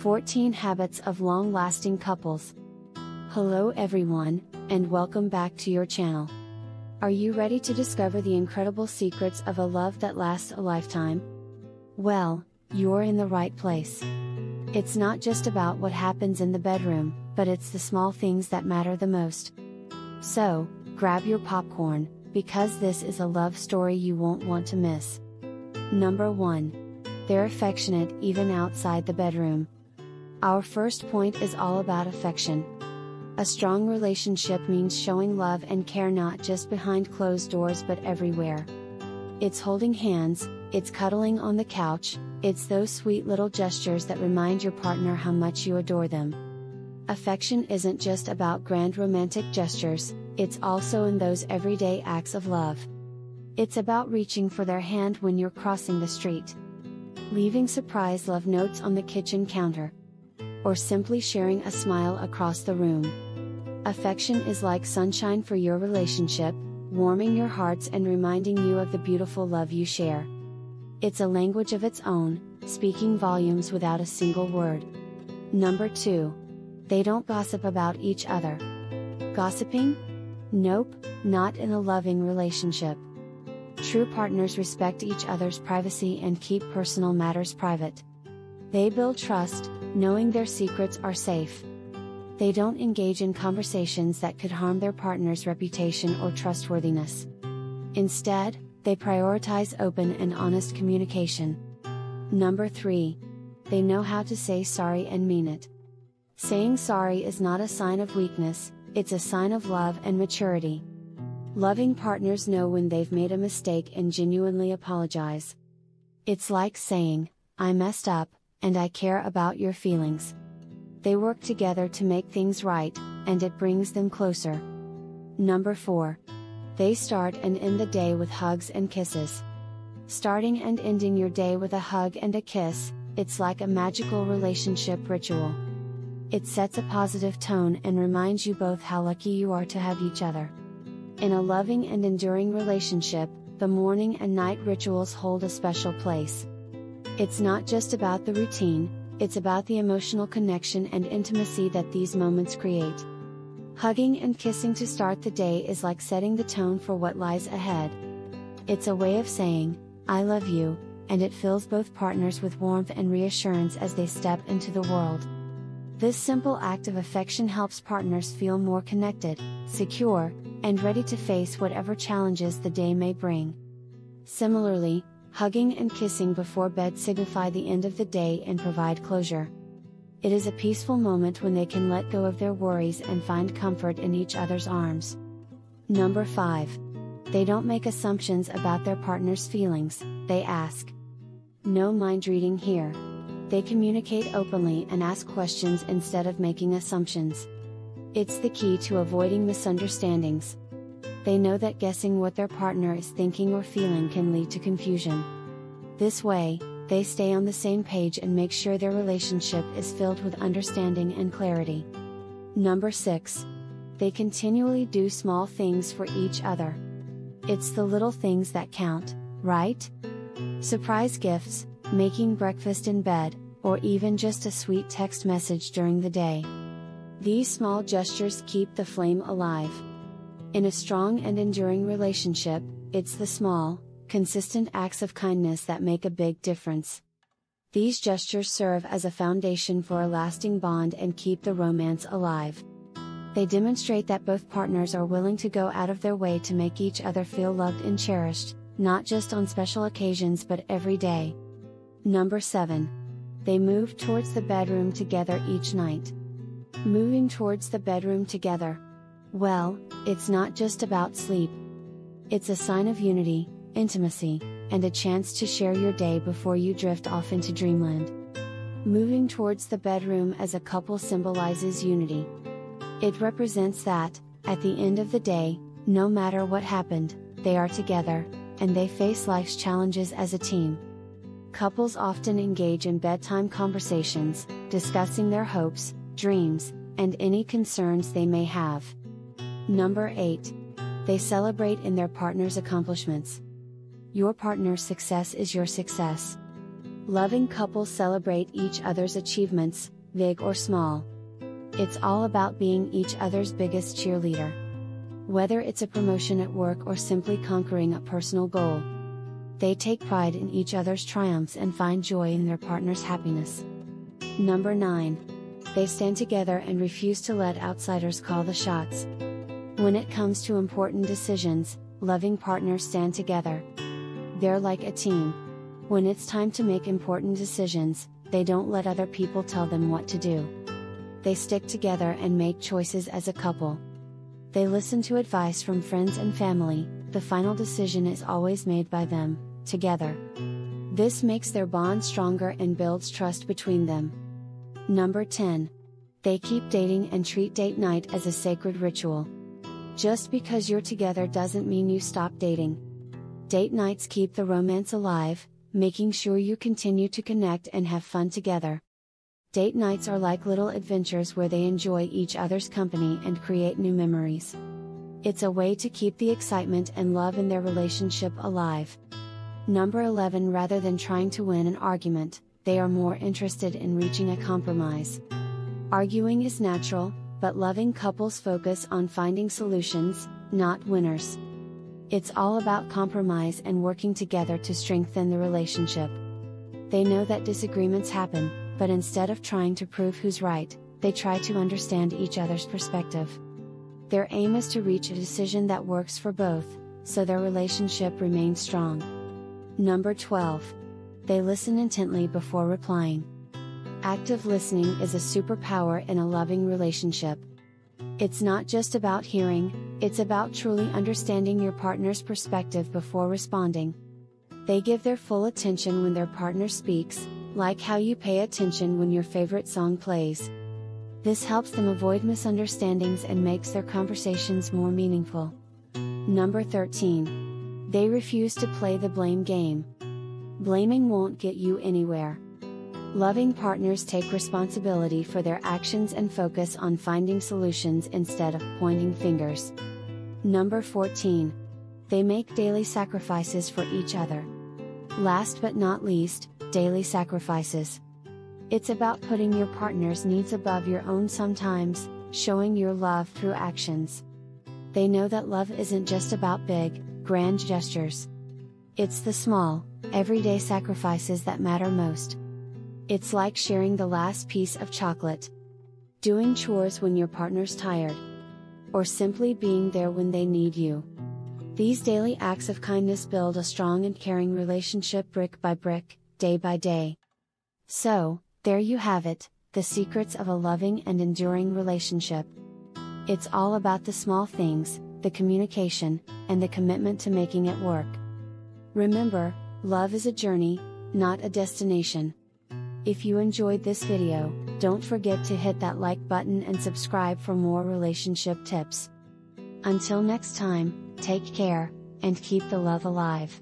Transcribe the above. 14 Habits of Long-Lasting Couples. Hello everyone, and welcome back to your channel. Are you ready to discover the incredible secrets of a love that lasts a lifetime? Well, you're in the right place. It's not just about what happens in the bedroom, but it's the small things that matter the most. So, grab your popcorn, because this is a love story you won't want to miss. Number 1. They're affectionate even outside the bedroom. Our first point is all about affection. A strong relationship means showing love and care not just behind closed doors but everywhere. It's holding hands, it's cuddling on the couch, it's those sweet little gestures that remind your partner how much you adore them. Affection isn't just about grand romantic gestures, it's also in those everyday acts of love. It's about reaching for their hand when you're crossing the street, leaving surprise love notes on the kitchen counter, or simply sharing a smile across the room. Affection is like sunshine for your relationship, warming your hearts and reminding you of the beautiful love you share. It's a language of its own, speaking volumes without a single word. Number 2. They don't gossip about each other. Gossiping? Nope, not in a loving relationship. True partners respect each other's privacy and keep personal matters private. They build trust, knowing their secrets are safe. They don't engage in conversations that could harm their partner's reputation or trustworthiness. Instead, they prioritize open and honest communication. Number 3. They know how to say sorry and mean it. Saying sorry is not a sign of weakness, it's a sign of love and maturity. Loving partners know when they've made a mistake and genuinely apologize. It's like saying, "I messed up, and I care about your feelings." They work together to make things right, and it brings them closer. Number 4. They start and end the day with hugs and kisses. Starting and ending your day with a hug and a kiss, it's like a magical relationship ritual. It sets a positive tone and reminds you both how lucky you are to have each other. In a loving and enduring relationship, the morning and night rituals hold a special place. It's not just about the routine, it's about the emotional connection and intimacy that these moments create. Hugging and kissing to start the day is like setting the tone for what lies ahead. It's a way of saying, "I love you," and it fills both partners with warmth and reassurance as they step into the world. This simple act of affection helps partners feel more connected, secure, and ready to face whatever challenges the day may bring. Similarly, hugging and kissing before bed signify the end of the day and provide closure. It is a peaceful moment when they can let go of their worries and find comfort in each other's arms. Number 5. They don't make assumptions about their partner's feelings, they ask. No mind reading here. They communicate openly and ask questions instead of making assumptions. It's the key to avoiding misunderstandings. They know that guessing what their partner is thinking or feeling can lead to confusion. This way, they stay on the same page and make sure their relationship is filled with understanding and clarity. Number 6. They continually do small things for each other. It's the little things that count, right? Surprise gifts, making breakfast in bed, or even just a sweet text message during the day. These small gestures keep the flame alive. In a strong and enduring relationship, it's the small, consistent acts of kindness that make a big difference. These gestures serve as a foundation for a lasting bond and keep the romance alive. They demonstrate that both partners are willing to go out of their way to make each other feel loved and cherished, not just on special occasions but every day. Number 7. They move towards the bedroom together each night. Moving towards the bedroom together. Well, it's not just about sleep. It's a sign of unity, intimacy, and a chance to share your day before you drift off into dreamland. Moving towards the bedroom as a couple symbolizes unity. It represents that, at the end of the day, no matter what happened, they are together, and they face life's challenges as a team. Couples often engage in bedtime conversations, discussing their hopes, dreams, and any concerns they may have. Number 8. They celebrate in their partner's accomplishments. Your partner's success is your success. Loving couples celebrate each other's achievements, big or small. It's all about being each other's biggest cheerleader. Whether it's a promotion at work or simply conquering a personal goal, they take pride in each other's triumphs and find joy in their partner's happiness. Number 9. They stand together and refuse to let outsiders call the shots. When it comes to important decisions, loving partners stand together. They're like a team. When it's time to make important decisions, they don't let other people tell them what to do. They stick together and make choices as a couple. They listen to advice from friends and family. The final decision is always made by them, together. This makes their bond stronger and builds trust between them. Number 10. They keep dating and treat date night as a sacred ritual. Just because you're together doesn't mean you stop dating. Date nights keep the romance alive, making sure you continue to connect and have fun together. Date nights are like little adventures where they enjoy each other's company and create new memories. It's a way to keep the excitement and love in their relationship alive. Number 11. Rather than trying to win an argument, they are more interested in reaching a compromise. Arguing is natural, but loving couples focus on finding solutions, not winners. It's all about compromise and working together to strengthen the relationship. They know that disagreements happen, but instead of trying to prove who's right, they try to understand each other's perspective. Their aim is to reach a decision that works for both, so their relationship remains strong. Number 12. They listen intently before replying. Active listening is a superpower in a loving relationship. It's not just about hearing, it's about truly understanding your partner's perspective before responding. They give their full attention when their partner speaks, like how you pay attention when your favorite song plays. This helps them avoid misunderstandings and makes their conversations more meaningful. Number 13. They refuse to play the blame game. Blaming won't get you anywhere. Loving partners take responsibility for their actions and focus on finding solutions instead of pointing fingers. Number 14. They make daily sacrifices for each other. Last but not least, daily sacrifices. It's about putting your partner's needs above your own sometimes, showing your love through actions. They know that love isn't just about big, grand gestures. It's the small, everyday sacrifices that matter most. It's like sharing the last piece of chocolate, doing chores when your partner's tired, or simply being there when they need you. These daily acts of kindness build a strong and caring relationship brick by brick, day by day. So, there you have it, the secrets of a loving and enduring relationship. It's all about the small things, the communication, and the commitment to making it work. Remember, love is a journey, not a destination. If you enjoyed this video, don't forget to hit that like button and subscribe for more relationship tips. Until next time, take care, and keep the love alive.